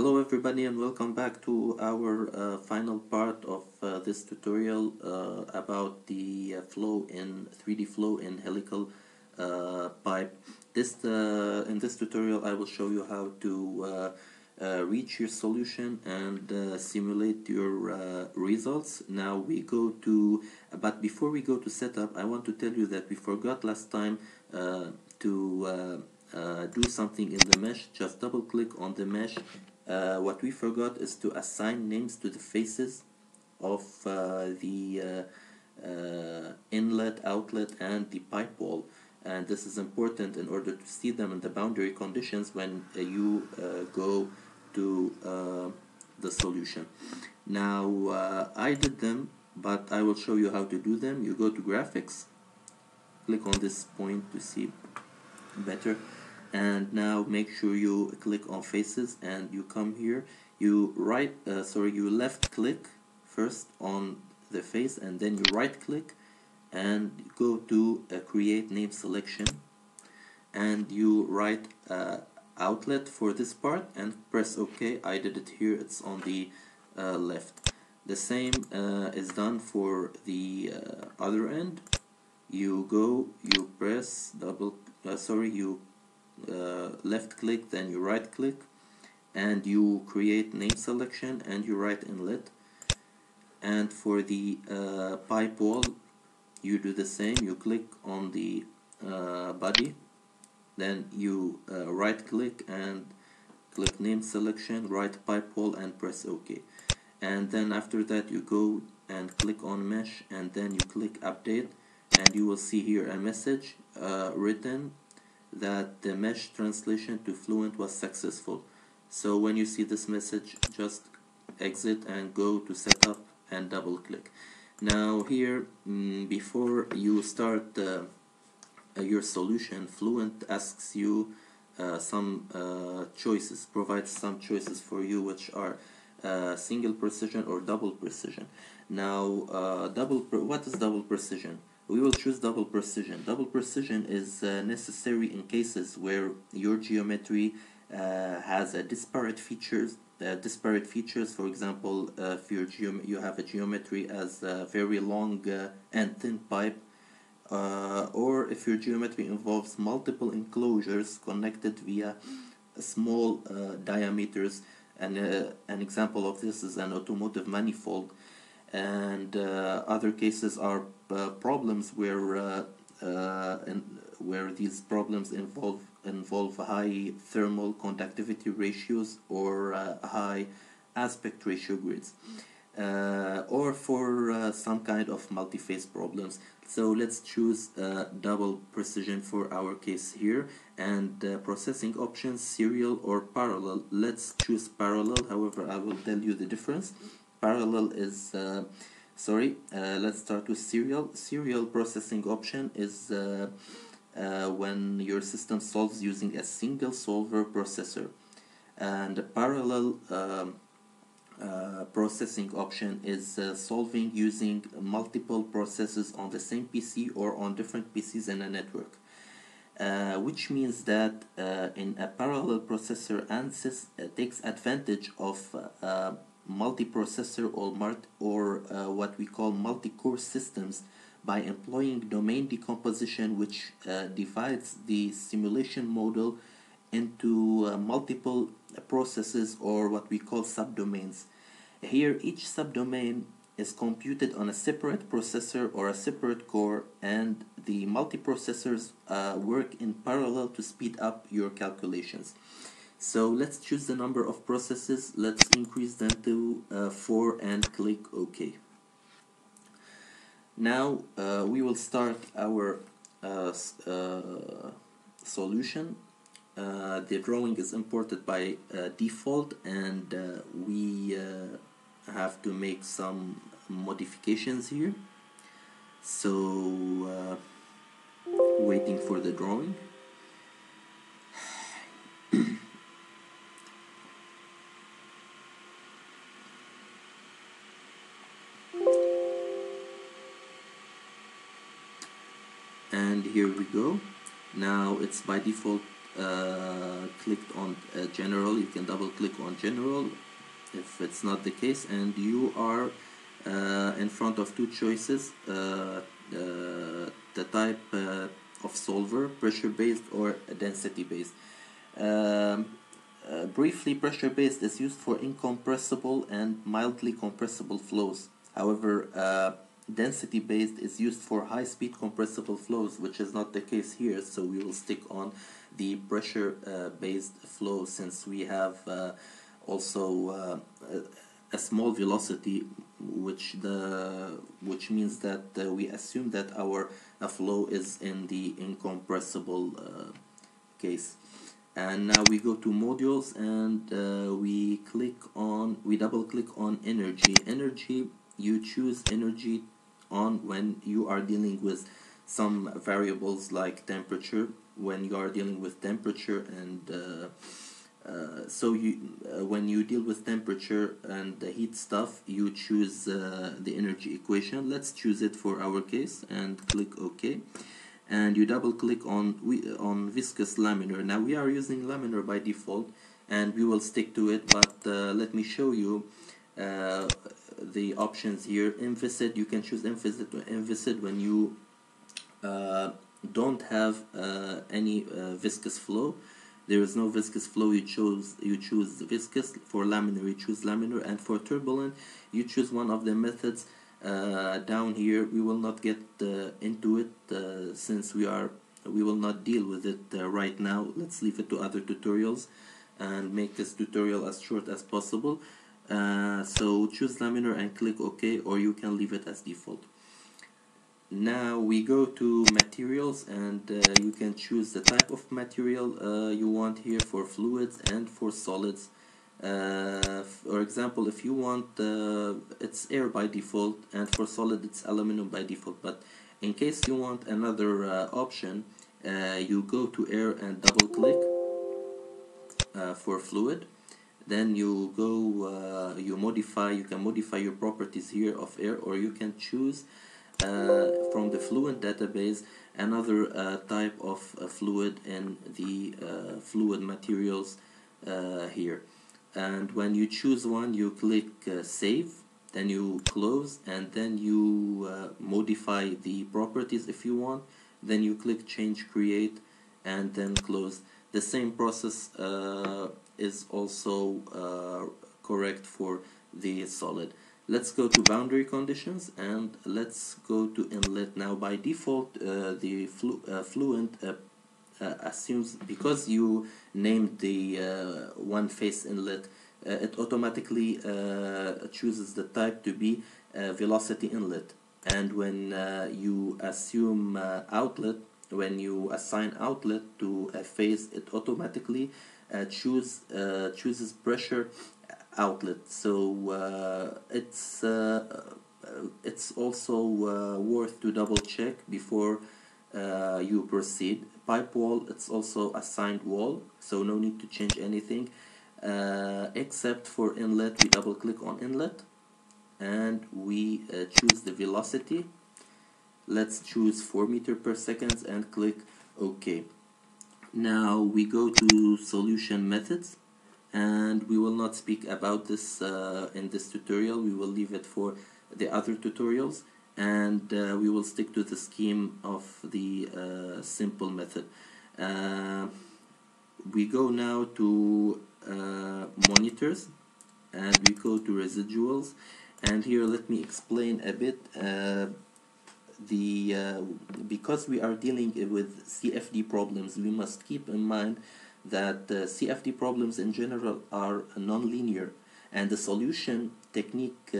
Hello everybody and welcome back to our final part of this tutorial about the flow in 3D flow in helical pipe. In this tutorial I will show you how to reach your solution and simulate your results. Now we go to, but before we go to setup, I want to tell you that we forgot last time to do something in the mesh. Just double click on the mesh. What we forgot is to assign names to the faces of the inlet, outlet and the pipe wall, and this is important in order to see them in the boundary conditions when you go to the solution. Now I did them, but I will show you how to do them. You go to graphics, click on this point to see better, and now make sure you click on faces and you come here, you left click first on the face and then you right click and go to create name selection and you write outlet for this part and press OK. I did it here, it's on the left. The same is done for the other end. You go, you press left click, then you right click and you create name selection and you write inlet. And for the pipe wall you do the same, you click on the body, then you right click and click name selection, write pipe wall and press OK. And then after that you go and click on mesh and then you click update and you will see here a message written that the mesh translation to Fluent was successful. So when you see this message, just exit and go to setup and double click. Now here, before you start your solution, Fluent asks you some choices, provides some choices for you, which are single precision or double precision. Now what is double precision? We will choose double precision. Double precision is necessary in cases where your geometry has disparate features. For example, if you have a geometry as a very long and thin pipe, or if your geometry involves multiple enclosures connected via small diameters. And an example of this is an automotive manifold. And other cases are problems where these problems involve high thermal conductivity ratios or high aspect ratio grids, or for some kind of multi-phase problems. So let's choose double precision for our case here. And processing options, serial or parallel. Let's choose parallel. However, I will tell you the difference. Parallel is let's start with serial. Serial processing option is when your system solves using a single solver processor, and the parallel processing option is solving using multiple processes on the same PC or on different PCs in a network, which means that in a parallel processor, ANSYS takes advantage of multiprocessor or what we call multi-core systems by employing domain decomposition, which divides the simulation model into multiple processes or what we call subdomains. Here each subdomain is computed on a separate processor or a separate core, and the multiprocessors work in parallel to speed up your calculations. So let's choose the number of processes, let's increase them to 4 and click OK. Now we will start our solution. The drawing is imported by default, and we have to make some modifications here. So waiting for the drawing. And here we go. Now it's by default clicked on general, you can double click on general if it's not the case, and you are in front of two choices, the type of solver, pressure based or density based. Briefly, pressure based is used for incompressible and mildly compressible flows. However, density based is used for high speed compressible flows, which is not the case here, so we will stick on the pressure based flow, since we have also a small velocity, which means that we assume that our flow is in the incompressible case. And now we go to modules, and we double click on energy. You choose energy on when you are dealing with some variables like temperature, when you are dealing with temperature, and when you deal with temperature and the heat stuff, you choose the energy equation. Let's choose it for our case and click OK. And you double click on viscous laminar. Now we are using laminar by default, and we will stick to it, but let me show you the options here. Inviscid, you can choose inviscid to inviscid when you don't have any viscous flow. There is no viscous flow, you choose viscous. For laminar, you choose laminar, and for turbulent, you choose one of the methods down here. We will not get into it since we will not deal with it right now. Let's leave it to other tutorials and make this tutorial as short as possible. So choose laminar and click OK, or you can leave it as default. Now we go to materials, and you can choose the type of material you want here for fluids and for solids. For example, if you want it's air by default, and for solid it's aluminum by default, but in case you want another option, you go to air and double click for fluid. Then you go you can modify your properties here of air, or you can choose from the Fluent database another type of fluid in the fluid materials here. And when you choose one, you click save, then you close, and then you modify the properties if you want, then you click change create, and then close. The same process is also correct for the solid. Let's go to boundary conditions, and let's go to inlet. Now by default, the Fluent assumes, because you named the one phase inlet, it automatically chooses the type to be velocity inlet. And when you assume outlet, when you assign outlet to a phase, it automatically chooses pressure outlet. So it's also worth to double check before you proceed. Pipe wall, it's also assigned wall, so no need to change anything except for inlet. We double click on inlet, and we choose the velocity. Let's choose 4 meters per second and click OK. Now we go to solution methods, and we will not speak about this in this tutorial. We will leave it for the other tutorials, and we will stick to the scheme of the simple method. We go now to monitors, and we go to residuals, and here let me explain a bit. Because we are dealing with CFD problems, we must keep in mind that CFD problems in general are non-linear, and the solution technique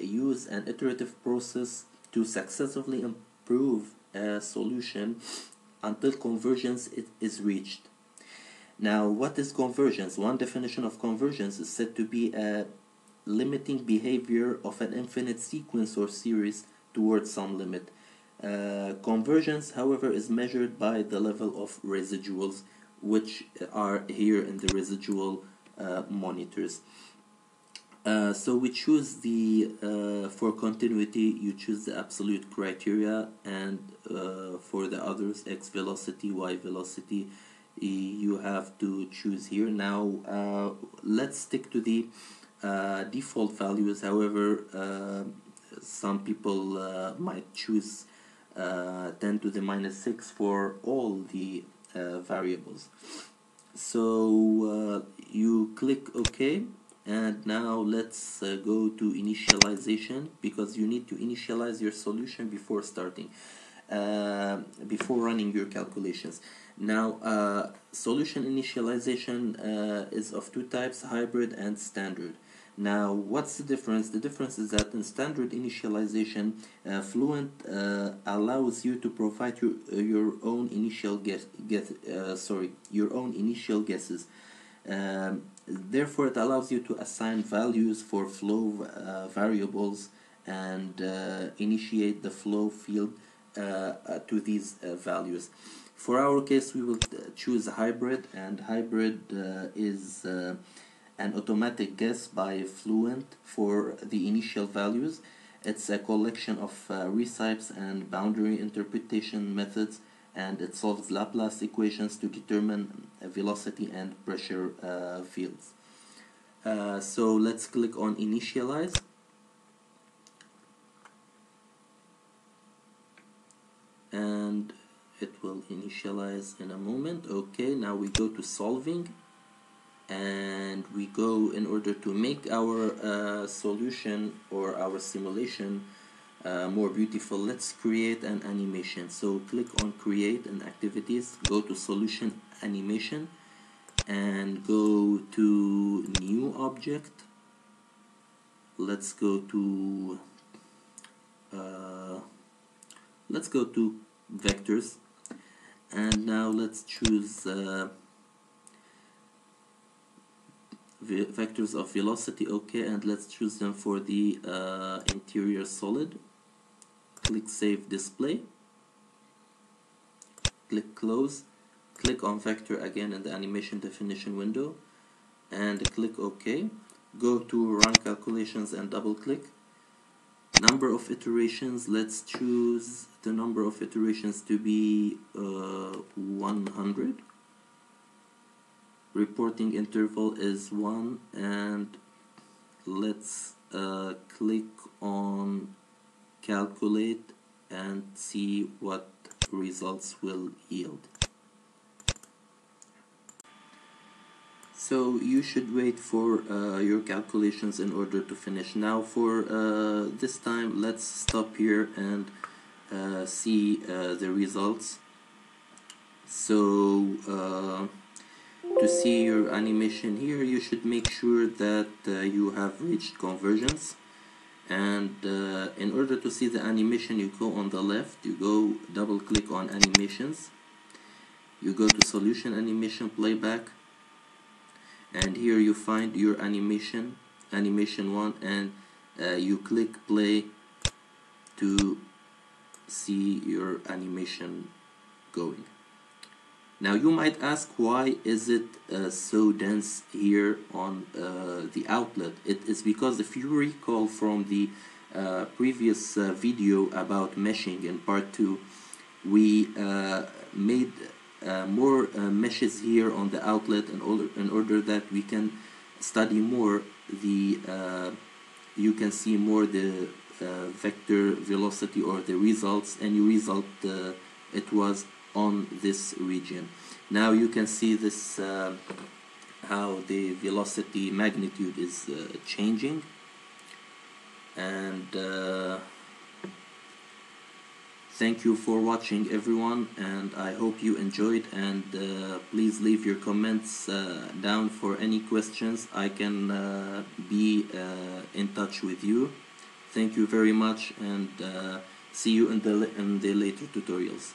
use an iterative process to successively improve a solution until convergence is reached. Now, what is convergence? One definition of convergence is said to be a limiting behavior of an infinite sequence or series towards some limit. Convergence, however, is measured by the level of residuals, which are here in the residual monitors. So we choose the for continuity, you choose the absolute criteria, and for the others, x velocity, y velocity, you have to choose here. Now let's stick to the default values. However, some people might choose 10⁻⁶ for all the variables. So you click OK, and now let's go to initialization, because you need to initialize your solution before starting, before running your calculations. Now solution initialization is of two types, hybrid and standard. Now what's the difference? The difference is that in standard initialization, Fluent allows you to provide your own initial guesses. Therefore it allows you to assign values for flow variables and initiate the flow field to these values. For our case, we will choose hybrid, and hybrid is an automatic guess by Fluent for the initial values. It's a collection of recipes and boundary interpretation methods, and it solves Laplace equations to determine velocity and pressure fields. So let's click on initialize. And it will initialize in a moment. Okay, now we go to solving, and we go, in order to make our solution or our simulation more beautiful, let's create an animation. So click on create and activities, go to solution animation, and go to new object. Let's go to vectors, and now let's choose vectors of velocity. Okay, and let's choose them for the interior solid. Click save display, click close, click on vector again in the animation definition window, and click OK. Go to run calculations and double click. Number of iterations, let's choose the number of iterations to be 100. Reporting interval is 1, and let's click on calculate and see what results will yield. So you should wait for your calculations in order to finish. Now for this time, let's stop here and see the results. So to see your animation here, you should make sure that you have reached convergence. And in order to see the animation, you go on the left, you go double click on animations, you go to solution animation playback, and here you find your animation, animation 1, and you click play to see your animation going. Now you might ask, why is it so dense here on the outlet? It is because, if you recall from the previous video about meshing in part 2, we made more meshes here on the outlet in order that we can study more the you can see more the vector velocity or the results. Any result it was on this region. Now you can see this how the velocity magnitude is changing, and thank you for watching, everyone, and I hope you enjoyed, and please leave your comments down for any questions. I can be in touch with you. Thank you very much, and see you in the later tutorials.